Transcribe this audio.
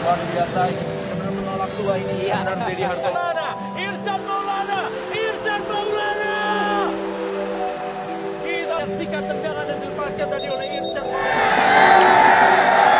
Luar biasa ini, benar-benar menolak tua ini, benar-benar Deddy Hartono. Irsan Maulana, Irsan Maulana. Kita sikat tendangan dan dilepaskan tadi oleh Irsan Maulana.